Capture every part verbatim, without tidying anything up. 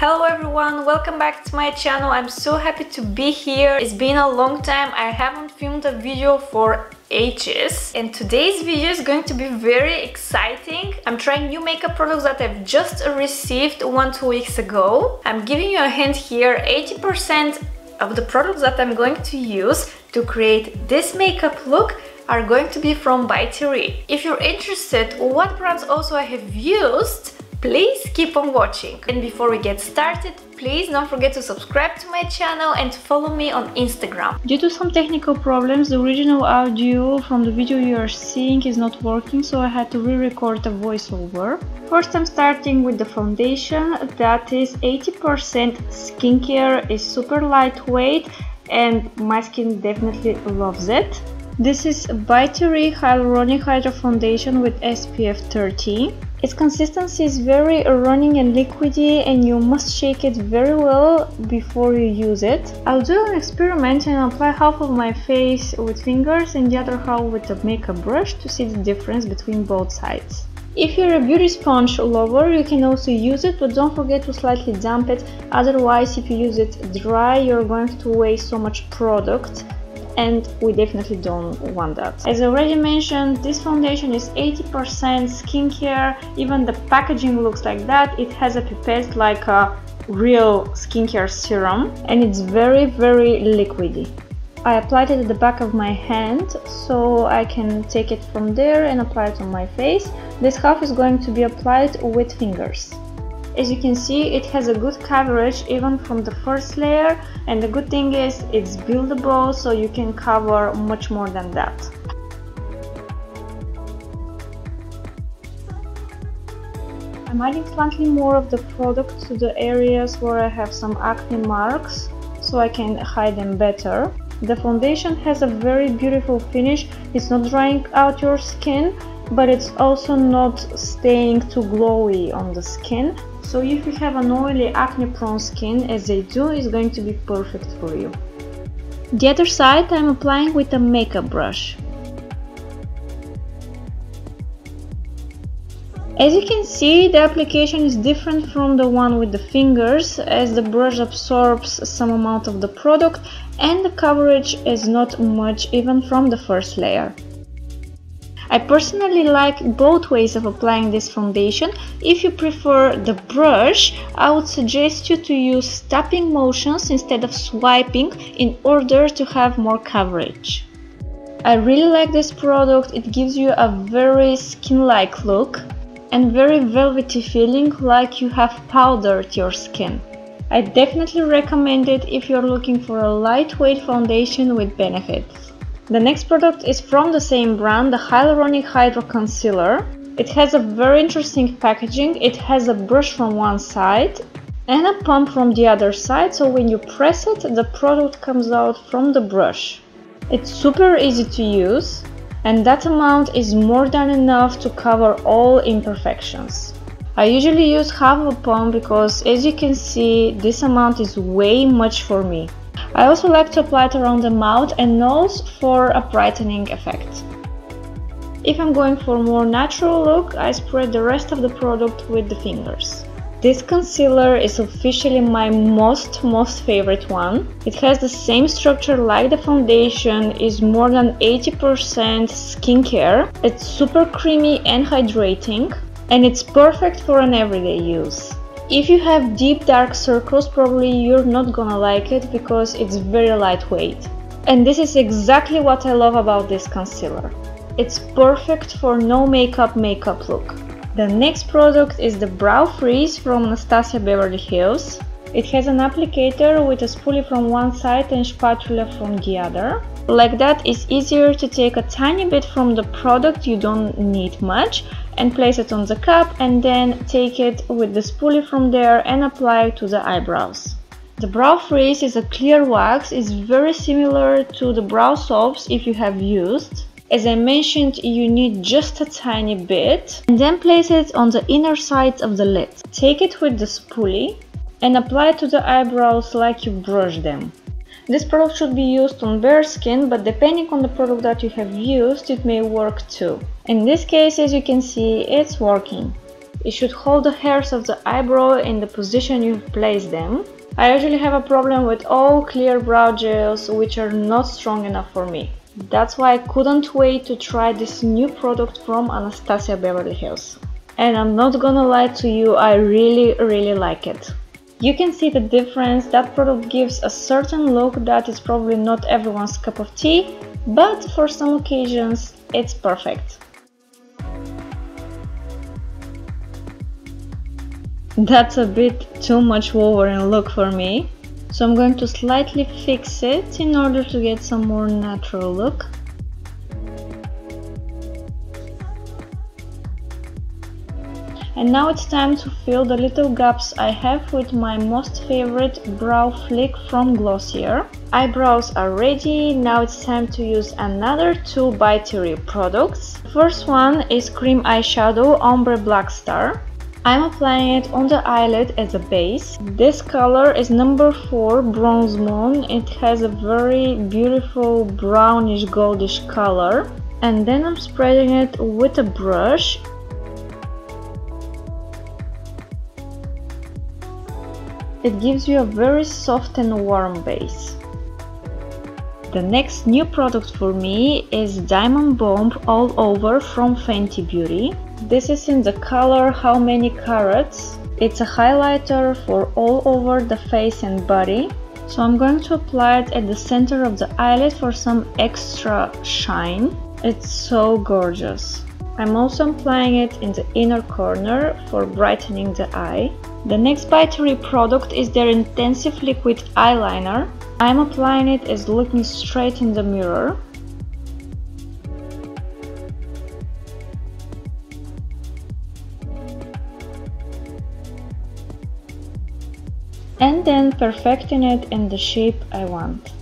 Hello everyone, welcome back to my channel. I'm so happy to be here. It's been a long time. I haven't filmed a video for ages, and today's video is going to be very exciting. I'm trying new makeup products that I've just received one two weeks ago. I'm giving you a hint here, eighty percent of the products that I'm going to use to create this makeup look are going to be from By Terry. If you're interested what brands also I have used, please keep on watching. And before we get started, please don't forget to subscribe to my channel and follow me on Instagram. Due to some technical problems, the original audio from the video you are seeing is not working, so I had to re-record a voiceover. First, I'm starting with the foundation that is eighty percent skincare, is super lightweight, and my skin definitely loves it. This is By Terry Hyaluronic Hydra Foundation with S P F thirty. Its consistency is very running and liquidy, and you must shake it very well before you use it. I'll do an experiment and apply half of my face with fingers and the other half with a makeup brush to see the difference between both sides. If you're a beauty sponge lover, you can also use it, but don't forget to slightly damp it, otherwise if you use it dry, you're going to waste so much product. And we definitely don't want that. As already mentioned, this foundation is eighty percent skincare. Even the packaging looks like that. It has a pipette like a real skincare serum, and it's very, very liquidy. I applied it at the back of my hand, so I can take it from there and apply it on my face. This half is going to be applied with fingers. As you can see, it has a good coverage even from the first layer, and the good thing is it's buildable, so you can cover much more than that. I'm adding slightly more of the product to the areas where I have some acne marks, so I can hide them better. The foundation has a very beautiful finish. It's not drying out your skin, but it's also not staying too glowy on the skin. So if you have an oily, acne-prone skin, as I do, it's going to be perfect for you. The other side I'm applying with a makeup brush. As you can see, the application is different from the one with the fingers, as the brush absorbs some amount of the product and the coverage is not much even from the first layer. I personally like both ways of applying this foundation. If you prefer the brush, I would suggest you to use tapping motions instead of swiping in order to have more coverage. I really like this product. It gives you a very skin-like look and very velvety feeling, like you have powdered your skin. I definitely recommend it if you're looking for a lightweight foundation with benefits. The next product is from the same brand, the Hyaluronic Hydra Concealer. It has a very interesting packaging. It has a brush from one side and a pump from the other side, so when you press it, the product comes out from the brush. It's super easy to use, and that amount is more than enough to cover all imperfections. I usually use half a pump because, as you can see, this amount is way much for me. I also like to apply it around the mouth and nose for a brightening effect. If I'm going for a more natural look, I spread the rest of the product with the fingers. This concealer is officially my most most favorite one. It has the same structure like the foundation, is more than eighty percent skincare. It's super creamy and hydrating, and it's perfect for an everyday use. If you have deep dark circles, probably you're not gonna like it because it's very lightweight. And this is exactly what I love about this concealer. It's perfect for no makeup makeup look. The next product is the Brow Freeze from Anastasia Beverly Hills. It has an applicator with a spoolie from one side and spatula from the other. Like that, it's easier to take a tiny bit from the product, you don't need much, and place it on the cup, and then take it with the spoolie from there and apply it to the eyebrows. The Brow Freeze is a clear wax, it's very similar to the brow soaps if you have used. As I mentioned, you need just a tiny bit, and then place it on the inner sides of the lid. Take it with the spoolie and apply it to the eyebrows like you brush them. This product should be used on bare skin, but depending on the product that you have used, it may work too. In this case, as you can see, it's working. It should hold the hairs of the eyebrow in the position you've placed them. I usually have a problem with all clear brow gels which are not strong enough for me. That's why I couldn't wait to try this new product from Anastasia Beverly Hills. And I'm not gonna lie to you, I really really like it. You can see the difference. That product gives a certain look that is probably not everyone's cup of tea, but for some occasions it's perfect. That's a bit too much Wolverine look for me, so I'm going to slightly fix it in order to get some more natural look. And now it's time to fill the little gaps I have with my most favorite Brow Flick from Glossier. Eyebrows are ready, now it's time to use another two By Terry products. The first one is Cream Eyeshadow Ombre Black Star. I'm applying it on the eyelid as a base. This color is number four, Bronze Moon. It has a very beautiful brownish goldish color. And then I'm spreading it with a brush. It gives you a very soft and warm base. The next new product for me is Diamond Bomb All Over from Fenty Beauty. This is in the color How Many Carrots. It's a highlighter for all over the face and body. So I'm going to apply it at the center of the eyelid for some extra shine. It's so gorgeous. I'm also applying it in the inner corner for brightening the eye. The next By Terry product is their Intensive Liquid Eyeliner. I'm applying it as looking straight in the mirror. And then perfecting it in the shape I want.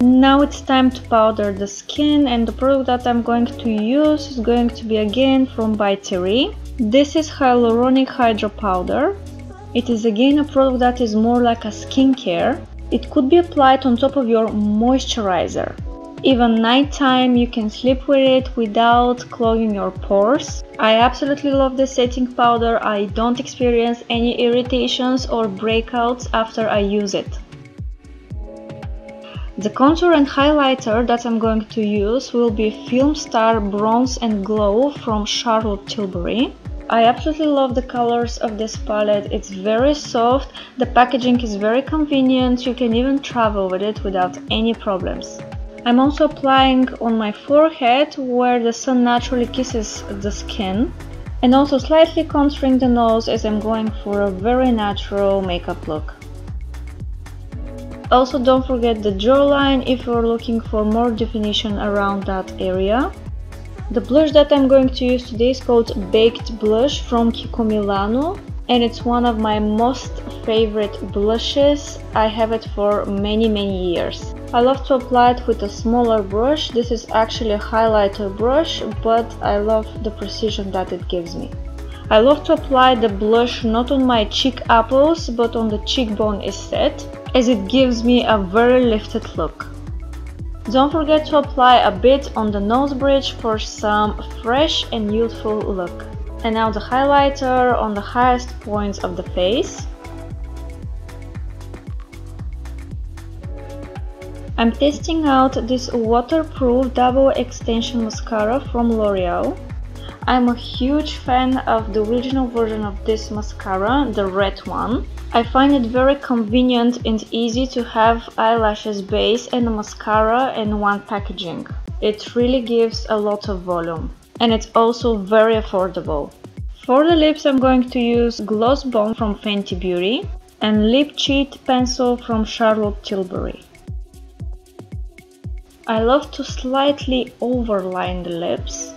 Now it's time to powder the skin, and the product that I'm going to use is going to be again from By Terry. This is Hyaluronic Hydra Powder. It is again a product that is more like a skincare. It could be applied on top of your moisturizer. Even nighttime you can sleep with it without clogging your pores. I absolutely love this setting powder. I don't experience any irritations or breakouts after I use it. The contour and highlighter that I'm going to use will be Filmstar Bronze and Glow from Charlotte Tilbury. I absolutely love the colors of this palette. It's very soft, the packaging is very convenient, you can even travel with it without any problems. I'm also applying on my forehead where the sun naturally kisses the skin, and also slightly contouring the nose as I'm going for a very natural makeup look. Also, don't forget the jawline if you're looking for more definition around that area. The blush that I'm going to use today is called Baked Blush from Kiko Milano, and it's one of my most favorite blushes. I have it for many many years. I love to apply it with a smaller brush. This is actually a highlighter brush, but I love the precision that it gives me. I love to apply the blush not on my cheek apples but on the cheekbone instead, as it gives me a very lifted look. Don't forget to apply a bit on the nose bridge for some fresh and youthful look. And now the highlighter on the highest points of the face. I'm testing out this waterproof double extension mascara from L'Oreal. I'm a huge fan of the original version of this mascara, the red one. I find it very convenient and easy to have eyelashes base and a mascara in one packaging. It really gives a lot of volume, and it's also very affordable. For the lips I'm going to use Gloss Bomb from Fenty Beauty and Lip Cheat Pencil from Charlotte Tilbury. I love to slightly overline the lips.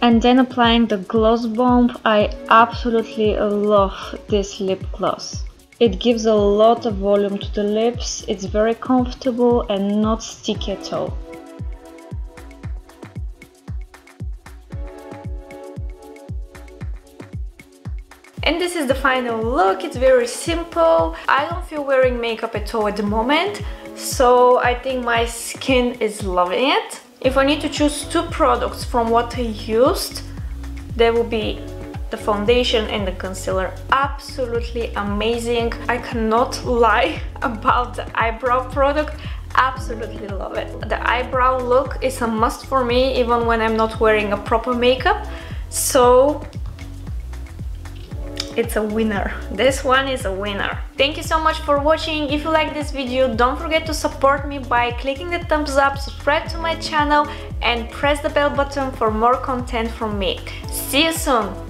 And then applying the Gloss Bomb, I absolutely love this lip gloss. It gives a lot of volume to the lips, it's very comfortable and not sticky at all. And this is the final look, it's very simple. I don't feel wearing makeup at all at the moment. so I think my skin is loving it. If I need to choose two products from what I used, they will be the foundation and the concealer. Absolutely amazing. I cannot lie about the eyebrow product. Absolutely love it. The eyebrow look is a must for me even when I'm not wearing a proper makeup, so it's a winner. This one is a winner. Thank you so much for watching. If you like this video, don't forget to support me by clicking the thumbs up, subscribe to my channel and press the bell button for more content from me. See you soon!